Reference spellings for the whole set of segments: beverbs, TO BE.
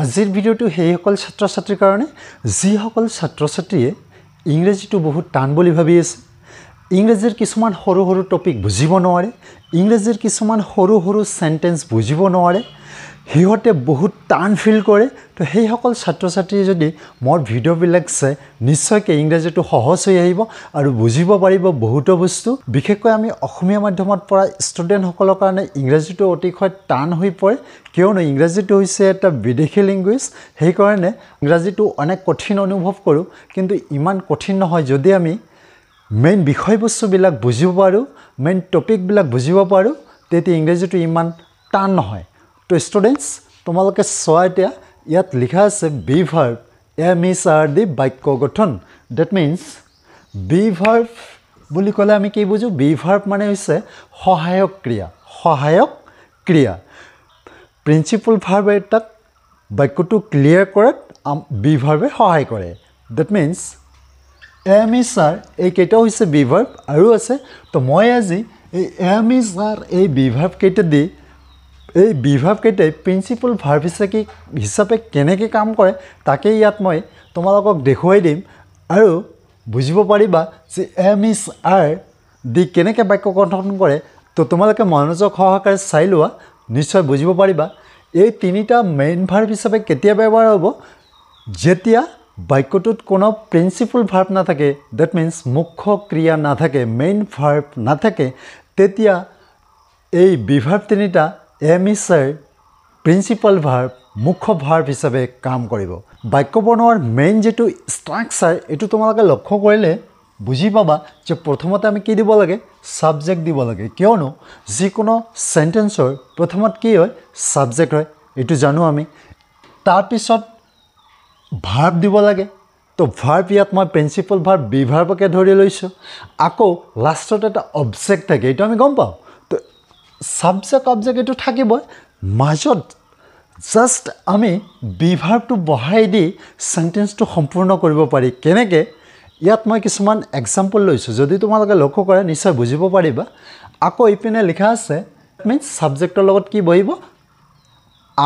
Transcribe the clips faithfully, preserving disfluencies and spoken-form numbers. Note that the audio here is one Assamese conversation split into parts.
আজিৰ ভিডিঅ'টো হেইসকল ছাত্ৰ ছাত্ৰীৰ কাৰণে যিসকল ছাত্ৰ ছাত্ৰীয়ে ইংৰাজীটো বহুত টান বুলি ভাবি আছে ইংৰাজীৰ কিছুমান সৰু সৰু টপিক বুজিব নোৱাৰে ইংৰাজীৰ কিছুমান সৰু সৰু সেন্টেন্স বুজিব নোৱাৰে হিহতে বহুত টান ফিল কৰে তো হেইসকল ছাত্ৰ ছাত্ৰী যদি মোৰ ভিডিঅ' বিলাক চাই নিশ্চয়কৈ ইংৰাজীটো সহজ হৈ আহিব আৰু বুজিব পাৰিব বহুত বস্তু বিশেষকৈ আমি অসমীয়া মাধ্যমত পঢ়া ষ্টুডেন্ট সকলৰ কাৰণে ইংৰাজীটো অতিকৈ টান হৈ পৰে কিয়নো ইংৰাজীটো হৈছে এটা বিদেশী ল্যাঙ্গুৱেজ হেই কাৰণে ইংৰাজীটো অনেক কঠিন অনুভৱ কৰোঁ কিন্তু ইমান কঠিন নহয় যদি আমি মেইন বিষয়বস্তু বিলাক বুজিব পাৰোঁ মেইন টপিক বিলাক বুজিব পাৰোঁ তেতি ইংৰাজীটো ইমান টান নহয় तो स्टूडेंट्स তোমালোকে সোয়াইটা ইয়াত লিখা আছে be verb am is are দি বাক্য গঠন দ্যাট মিন্স বি ভার্ব বুলি কলে আমি কি বুঝো বি ভার্ব মানে হইছে সহায়ক ক্রিয়া সহায়ক ক্রিয়া প্রিন্সিপাল ভার্ব এটা বাক্যটো ক্লিয়ার কৰাত বি ভাৰ্বে সহায় কৰে that means am is are এই কেটা হইছে বি ভাৰ্ব আৰু আছে তো মই আজি এই এম ইজ আর এই বি ভার্ব কেটা দি এই বিভাগ কেটে প্রিন্সিপাল ভার্ব হিসাবে হিসাবে কেনেকে কাম কৰে তাকে ইয়াত মই তোমালোকক দেখুৱাই দিম আৰু বুজিব পাৰিবা যে এম ইজ আৰ দি কেনেকে বাক্য গঠন কৰে তো তোমালোকে মনোযোগ সহকাৰে চাই লোৱা নিশ্চয় বুজিব পাৰিবা এই তিনিটা মেইন ভাৰ্ব হিসাবে কেতিয়া ব্যৱহাৰ হ'ব যেতিয়া বাক্যটোত কোনো প্রিন্সিপাল ভার্ব না থাকে দ্যাট মিন্স মুখ্য ক্রিয়া না থাকে মেইন ভার্ব না থাকে তেতিয়া এই বিভাগ তিনিটা am is are principal verb মুখ্য ভাৰ্ব হিসাবে কাম কৰিব বাক্য বনোৱাৰ মেইন যেটো স্ট্ৰাকচাৰ এটো তোমালোকে লক্ষ্য কৰিলে বুজি পাবা যে প্ৰথমতে আমি কি দিব লাগে সাবজেক্ট দিব লাগে কিয়নো যিকোনো সেন্টেন্সৰ প্ৰথমত কি হয় সাবজেক্ট হয় এটো জানো আমি তাৰ পিছত ভাৰ্ব দিব লাগে তো ভাৰ্ব ইয়াত মই প্ৰিন্সিপাল ভাৰ্ব বি ভাৰ্বকে ধৰি লৈছো আকৌ লাষ্টত এটা অবজেক্ট থাকে এটো আমি গম পাও সাবজেক্ট অবজেক্ট এটো থাকিব মাজত জাস্ট আমি বিভাগটো বহাই দি সেন্টেন্সটো সম্পূৰ্ণ কৰিব পাৰি কেনেকে ইয়াত মই কিছুমান এক্সাম্পল লৈছো যদি তোমালোকে লক্ষ্য কৰা নিশ্চয় বুজিব পাৰিবা আকৌ ইপিনে লিখা আছে মিন্স সাবজেক্টৰ লগত কি বহিব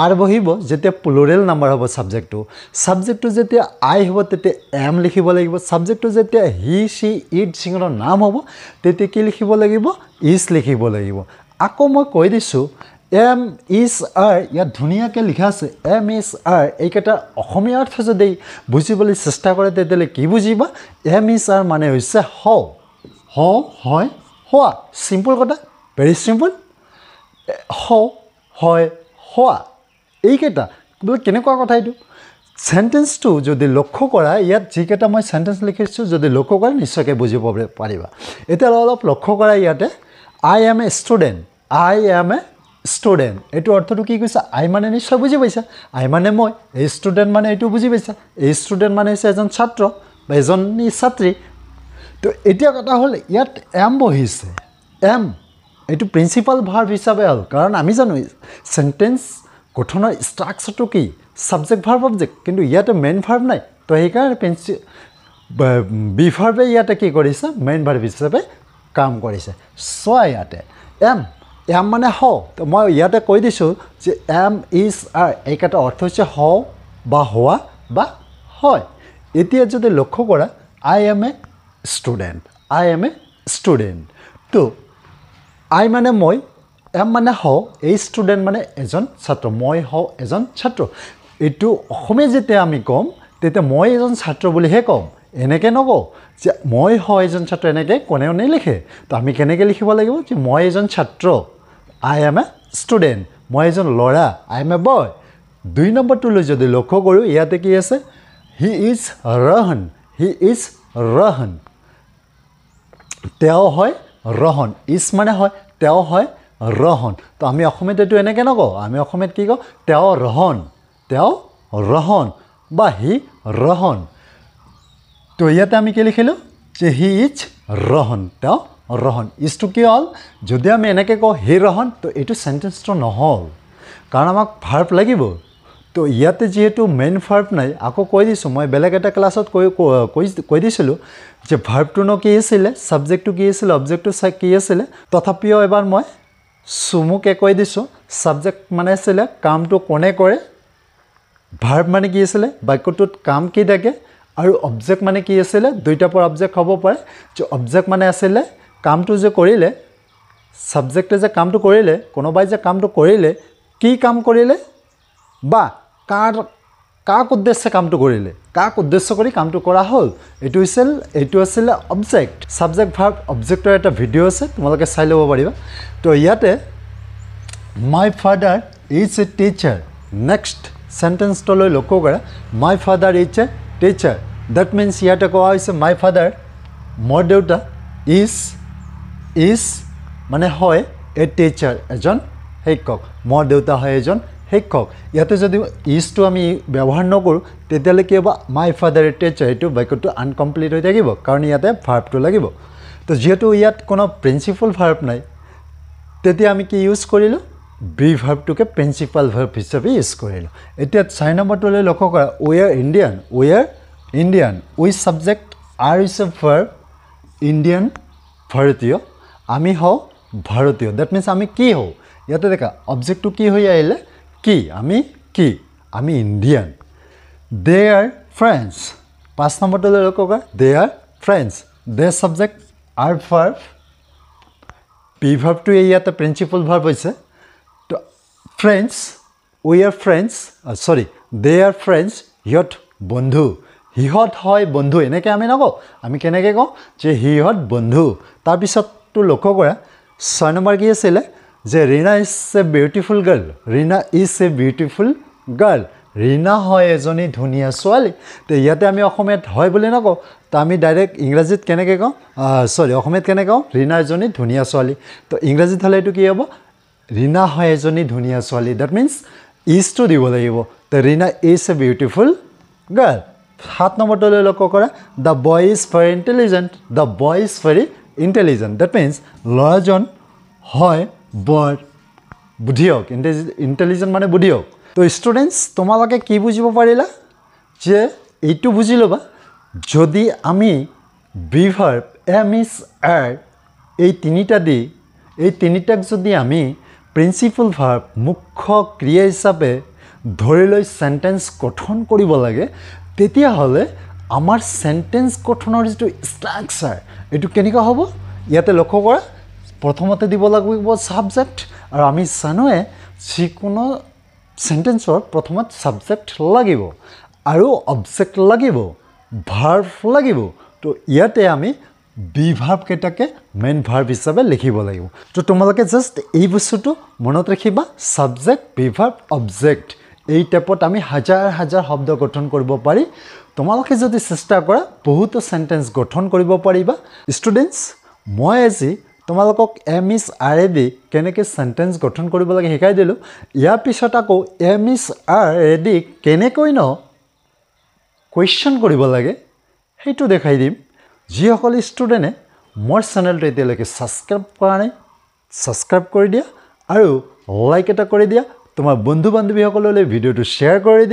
আৰ বহিব যেতিয়া প্লুৰেল নাম্বাৰ হ'ব সাবজেক্টটো সাবজেক্টটো যেতিয়া আই হ'ব তেতিয়া এম লিখিব লাগিব সাবজেক্টটো যেতিয়া হি সি ইট সিংৰ নাম হ'ব তেতিয়া কি লিখিব লাগিব ইজ লিখিব লাগিব আকৌ মই কৈ দিছো এম ইজ আৰ ইয়া ধুনিয়াকে লিখা আছে এম ইজ আৰ এইটা অসমীয়া অৰ্থ যদি বুজিবলৈ চেষ্টা কৰে তেতিয়ালে কি বুজিবা এম ইজ আৰ মানে হৈছে হও হও হয় হোৱা সিম্পল কথা ভেৰি সিম্পল হও হয় হোৱা এইটা বলে কেনেকুৱা কথা এইটো সেন্টেন্সটো যদি লক্ষ্য কৰা ইয়াত যিকেটা মই সেন্টেন্স লিখিছো যদি লক্ষ্য কৰা নিশ্চয়কৈ বুজিব পাৰিবা এতিয়া অলপ লক্ষ্য কৰা ইয়াতে I am a student. I am a student. এটো অর্থটো কি কইছে আই মানে নিশ্চয় বুজি পাইছা আই মানে মই এই স্টুডেন্ট মানে এটো বুজি পাইছা এই স্টুডেন্ট মানে হৈছে এজন ছাত্র বা এজন ছাত্রী তো এতিয়া কথা হল ইয়াত এম বহিছে এম এটো প্রিন্সিপাল ভার্ব হিসাবে হল কারণ আমি জানো সেন্টেন্স গঠনৰ স্ট্ৰাকচাৰটো কি সাবজেক্ট ভাৰ্ব অবজেক্ট কিন্তু ইয়াতে মেইন ভাৰ্ব নাই তো এইকাৰণে বি ভাৰ্বে ইয়াতে কি কৰিছে মেইন ভাৰ্ব হিসাবে কাম কৰিছে সোয়া ইয়াতে এম এম মানে হও তো মই ইয়াতে কৈ দিছো যে এম ইজ আৰ এইটা অৰ্থ হৈছে হও বা হোৱা বা হয় এতিয়া যদি লক্ষ্য কৰা I am a student I am a student তো আই মানে মই এম মানে হও এই ষ্টুডেণ্ট মানে এজন ছাত্ৰ মই হও এজন ছাত্ৰ এইটো অসমীয়া যেতিয়া আমি কম তেতিয়া মই এজন ছাত্ৰ বুলিহে কম এনেকে নকওঁ যে মই হয় এজন ছাত্ৰ এনেকে কোনেও নিলিখে তো আমি কেনেকে লিখিব লাগিব যে মই এজন ছাত্ৰ আই এম এ ষ্টুডেণ্ট মই এজন ল'ৰা আই এম এ বয় দুই নম্বৰটোলৈ যদি লক্ষ্য কৰোঁ ইয়াতে কি আছে হি ইজ ৰহন হি ইজ ৰহন তেওঁ হয় ৰহন ইজ মানে হয় তেওঁ হয় ৰহন তো আমি অসমীয়াত এইটো এনেকে নকওঁ আমি অসমীয়াত কি কওঁ তেওঁ ৰহন তেওঁ ৰহন বা হি ৰহন তো ইয়াতে আমি কি লিখিলোঁ যে হি ইজ ৰহন তেওঁ ৰহন ইজটো কি হ'ল যদি আমি এনেকে কওঁ হি ৰহন তো এইটো সেন্টেন্সটো নহ'ল কাৰণ আমাক ভাৰ্ব লাগিব তো ইয়াতে যেহেতু মেইন ভাৰ্ব নাই আকৌ কৈ দিছোঁ মই বেলেগ এটা ক্লাছত কৈ কৈ দিছিলোঁ যে ভাৰ্বটোনো কি আছিলে সাবজেক্টটো কি আছিলে অবজেক্টটো কি আছিলে তথাপিও এবাৰ মই চুমুকে কৈ দিছোঁ সাবজেক্ট মানে আছিলে কামটো কোনে কৰে verb মানে কি আছিল বাক্যটোত কাম কি থাকে আৰু অবজেক্ট মানে কি আছিল দুইটা পৰ অবজেক্ট হ'ব পাৰে যে অবজেক্ট মানে আছিল কামটো যে কৰিলে সাবজেক্টে যে কামটো কৰিলে কোনোবাই যে কামটো কৰিলে কি কাম কৰিলে বা কাৰ কাক উদ্দেশ্যে কামটো কৰিলে কাক উদ্দেশ্য কৰি কামটো কৰা হল এটো আছিল এটো আছিল অবজেক্ট সাবজেক্ট verb অবজেক্টৰ এটা ভিডিও আছে তোমালোকে চাই লব পাৰিবা তো ইয়াতে my father is a teacher next sentence to loi lokko kara my father is a teacher that means yata ko hoise my father my daughter is is mane hoy a teacher ejon hikok my daughter hoy ejon hikok yate jodi is to ami byabohar nokoru tetale ki hoba my father a teacher etu bakyo to incomplete hoi thakibo karon yate verb to lagibo to jehetu yat kono principal verb nai tetia ami ki use korilo be verb to ke principal verb hisabe use korilo etia six number to le lokho kara we are indian we are indian we subject are is a verb indian bharatiya ami ho bharatiya that means ami ki ho yate dekha object to ki hoi aile ki ami ki ami indian they are friends five number to le lokho kara they are friends they subject are verb be verb to e yate principal verb hoise friends we are friends uh, sorry they are friends hot bondhu hot hoy bondhu eneke ami nako ami keneke ko je hot bondhu tar bisot to lokho kora six number ki asile je Reena is a beautiful girl Reena is a beautiful girl Reena hoy ejoni dhuniya swali te yate ami okhomiyat hoy bole nako ta ami direct ingrajit keneke ko uh, sorry okhomiyat keneke ko Reena ejoni dhuniya swali to ingrajit hole etu ki hobo Reena hoy ejoni dhuniya swali that means is to dibo lagibo the Reena is a beautiful girl seven number to lokko kora the boy is very intelligent the boy is very intelligent that means lojon hoy bar budhiyok intelligent mane budhiyok to students tomaloke ki bujibo parila je eitu bujiloba jodi ami be verb am is are ei tinita di ei tinitak jodi ami principal verb मुख्य क्रिया हिसाबे धरि লৈ সেন্টেন্স গঠন কৰিব লাগে তেতিয়া হলে আমাৰ সেন্টেন্স গঠনৰ যেটো স্ট্ৰাকচাৰ এটো কেনেকা হ'ব ইয়াতে লক্ষ্য কৰা প্ৰথমতে দিব লাগিব সাবজেক্ট আৰু আমি সানোয়ে যিকোনো সেন্টেন্সৰ প্ৰথমত সাবজেক্ট লাগিব আৰু অবজেক্ট লাগিব verb লাগিব তো ইয়াতে আমি be verb কেটাকে main verb হিসাবে লিখিব লাগিব তো তোমালোকে জাস্ট এই বস্তুটো মনত ৰাখিবা সাবজেক্ট be verb অবজেক্ট এই টাইপত আমি হাজাৰ হাজাৰ শব্দ গঠন কৰিব পাৰি তোমালোকে যদি চেষ্টা কৰা বহুত সেন্টেন্স গঠন কৰিব পাৰিবা স্টুডেন্টস মই আজি তোমালোকক am is are দি কেনেকে সেন্টেন্স গঠন কৰিব লাগে শিকাই দিলো ইয়াৰ পিছত আকৌ am is are দি কেনেকৈ ন কোৱেশ্চন কৰিব লাগে সেইটো দেখাই দিম जी हकल स्टूडेंटे मोर चैनल एतियालैके सबसक्राइब करा नाई सबसक्राइब कर दिया और लाइक एटा कर दिया तुम बंधु बान्धवी हकलले भिडिओ शेयर कर दिया।